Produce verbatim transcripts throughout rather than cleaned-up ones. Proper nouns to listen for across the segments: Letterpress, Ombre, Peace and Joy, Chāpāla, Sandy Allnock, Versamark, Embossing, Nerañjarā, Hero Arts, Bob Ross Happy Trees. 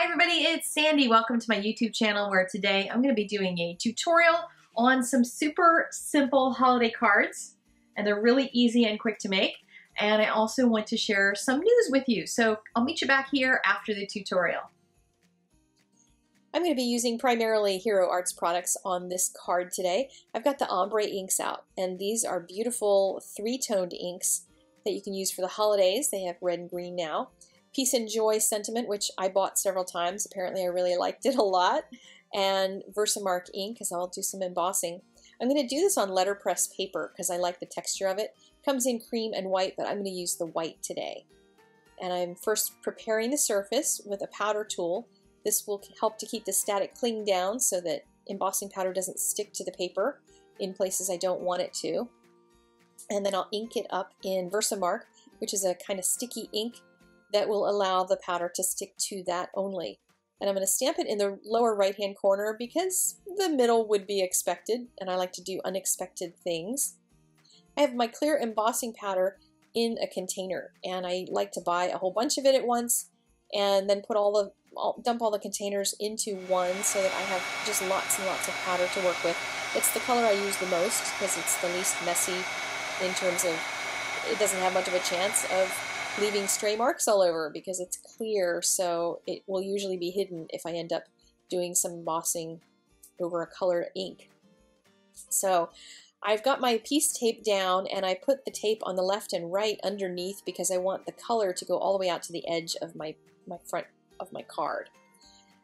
Hi everybody, it's Sandy. Welcome to my YouTube channel where today I'm going to be doing a tutorial on some super simple holiday cards, and they're really easy and quick to make. And I also want to share some news with you, so I'll meet you back here after the tutorial. I'm going to be using primarily Hero Arts products on this card today. I've got the Ombre inks out, and these are beautiful three-toned inks that you can use for the holidays. They have red and green now. Peace and Joy Sentiment, which I bought several times. Apparently I really liked it a lot. And Versamark ink, because I'll do some embossing. I'm going to do this on letterpress paper because I like the texture of it. It comes in cream and white, but I'm going to use the white today. And I'm first preparing the surface with a powder tool. This will help to keep the static cling down so that embossing powder doesn't stick to the paper in places I don't want it to. And then I'll ink it up in Versamark, which is a kind of sticky ink that will allow the powder to stick to that only. And I'm going to stamp it in the lower right-hand corner because the middle would be expected, and I like to do unexpected things. I have my clear embossing powder in a container, and I like to buy a whole bunch of it at once and then put all the, all, dump all the containers into one so that I have just lots and lots of powder to work with. It's the color I use the most because it's the least messy in terms of, it doesn't have much of a chance of leaving stray marks all over because it's clear, so it will usually be hidden if I end up doing some embossing over a color ink. So I've got my piece tape down, and I put the tape on the left and right underneath because I want the color to go all the way out to the edge of my, my front of my card.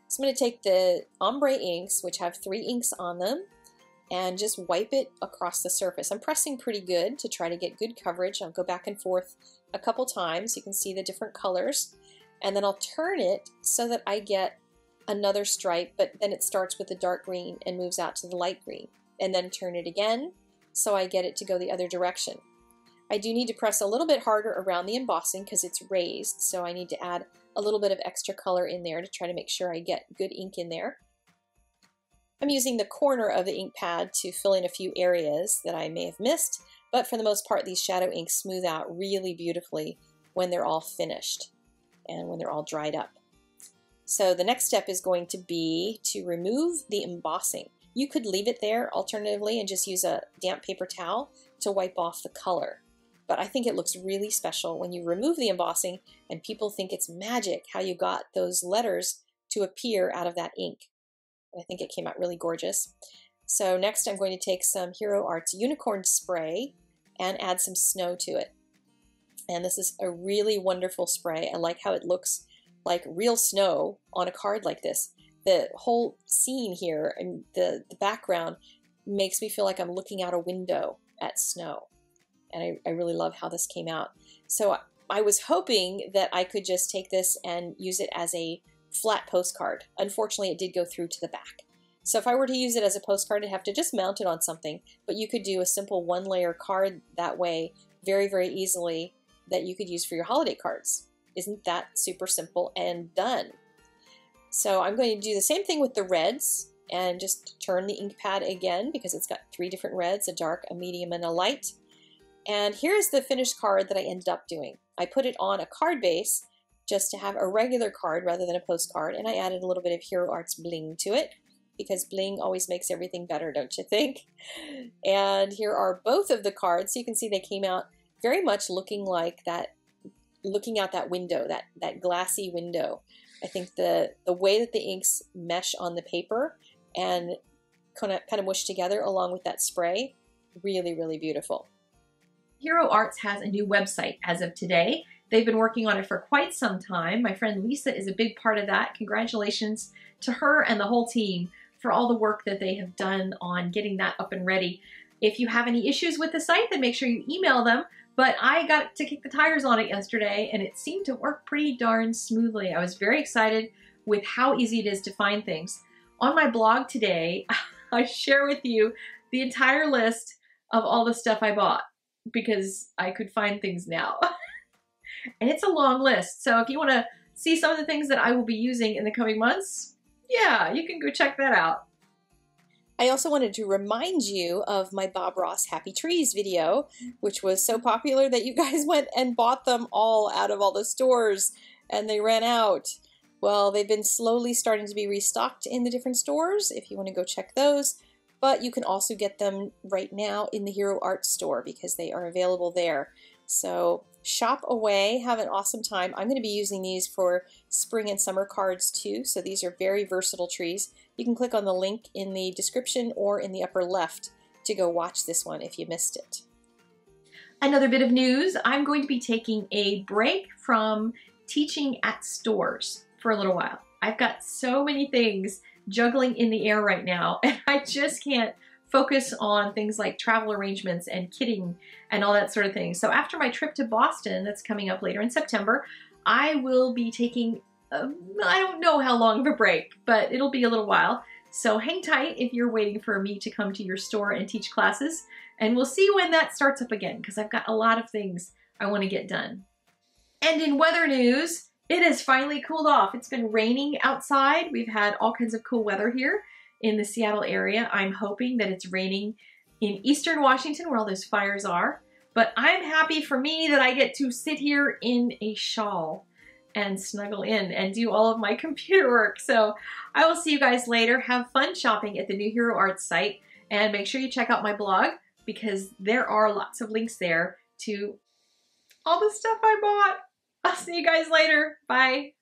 So I'm going to take the ombre inks, which have three inks on them, and just wipe it across the surface. I'm pressing pretty good to try to get good coverage. I'll go back and forth a couple times. You can see the different colors, and then I'll turn it so that I get another stripe, but then it starts with the dark green and moves out to the light green, and then turn it again so I get it to go the other direction. I do need to press a little bit harder around the embossing because it's raised, so I need to add a little bit of extra color in there to try to make sure I get good ink in there. I'm using the corner of the ink pad to fill in a few areas that I may have missed, but for the most part these shadow inks smooth out really beautifully when they're all finished and when they're all dried up. So the next step is going to be to remove the embossing. You could leave it there alternatively and just use a damp paper towel to wipe off the color. But I think it looks really special when you remove the embossing, and people think it's magic how you got those letters to appear out of that ink. I think it came out really gorgeous. So next I'm going to take some Hero Arts Unicorn Spray and add some snow to it. And this is a really wonderful spray. I like how it looks like real snow on a card like this. The whole scene here and the, the background makes me feel like I'm looking out a window at snow. And I, I really love how this came out. So I, I was hoping that I could just take this and use it as a flat postcard. Unfortunately, it did go through to the back. So if I were to use it as a postcard, I'd have to just mount it on something, but you could do a simple one-layer card that way very, very easily that you could use for your holiday cards. Isn't that super simple and done? So I'm going to do the same thing with the reds and just turn the ink pad again because it's got three different reds, a dark, a medium, and a light. And here's the finished card that I ended up doing. I put it on a card base just to have a regular card rather than a postcard, and I added a little bit of Hero Arts bling to it because bling always makes everything better, don't you think? And here are both of the cards. You can see they came out very much looking like that, looking out that window, that, that glassy window. I think the, the way that the inks mesh on the paper and kind of, kind of mush together along with that spray, really, really beautiful. Hero Arts has a new website as of today. They've been working on it for quite some time. My friend Lisa is a big part of that. Congratulations to her and the whole team for all the work that they have done on getting that up and ready. If you have any issues with the site, then make sure you email them. But I got to kick the tires on it yesterday, and it seemed to work pretty darn smoothly. I was very excited with how easy it is to find things. On my blog today, I share with you the entire list of all the stuff I bought because I could find things now. And it's a long list, so if you want to see some of the things that I will be using in the coming months, yeah, you can go check that out. I also wanted to remind you of my Bob Ross Happy Trees video, which was so popular that you guys went and bought them all out of all the stores, and they ran out. Well, they've been slowly starting to be restocked in the different stores if you want to go check those, but you can also get them right now in the Hero Arts store because they are available there. So shop away, have an awesome time. I'm going to be using these for spring and summer cards too, so these are very versatile trees. You can click on the link in the description or in the upper left to go watch this one if you missed it. Another bit of news, I'm going to be taking a break from teaching at stores for a little while. I've got so many things juggling in the air right now, and I just can't focus on things like travel arrangements and kitting and all that sort of thing. So after my trip to Boston that's coming up later in September, I will be taking, a, I don't know how long of a break, but it'll be a little while. So hang tight if you're waiting for me to come to your store and teach classes, and we'll see when that starts up again because I've got a lot of things I want to get done. And in weather news, it has finally cooled off. It's been raining outside. We've had all kinds of cool weather here in the Seattle area. I'm hoping that it's raining in eastern Washington where all those fires are, but I'm happy for me that I get to sit here in a shawl and snuggle in and do all of my computer work. So I will see you guys later. Have fun shopping at the new Hero Arts site, and make sure you check out my blog because there are lots of links there to all the stuff I bought. I'll see you guys later. Bye.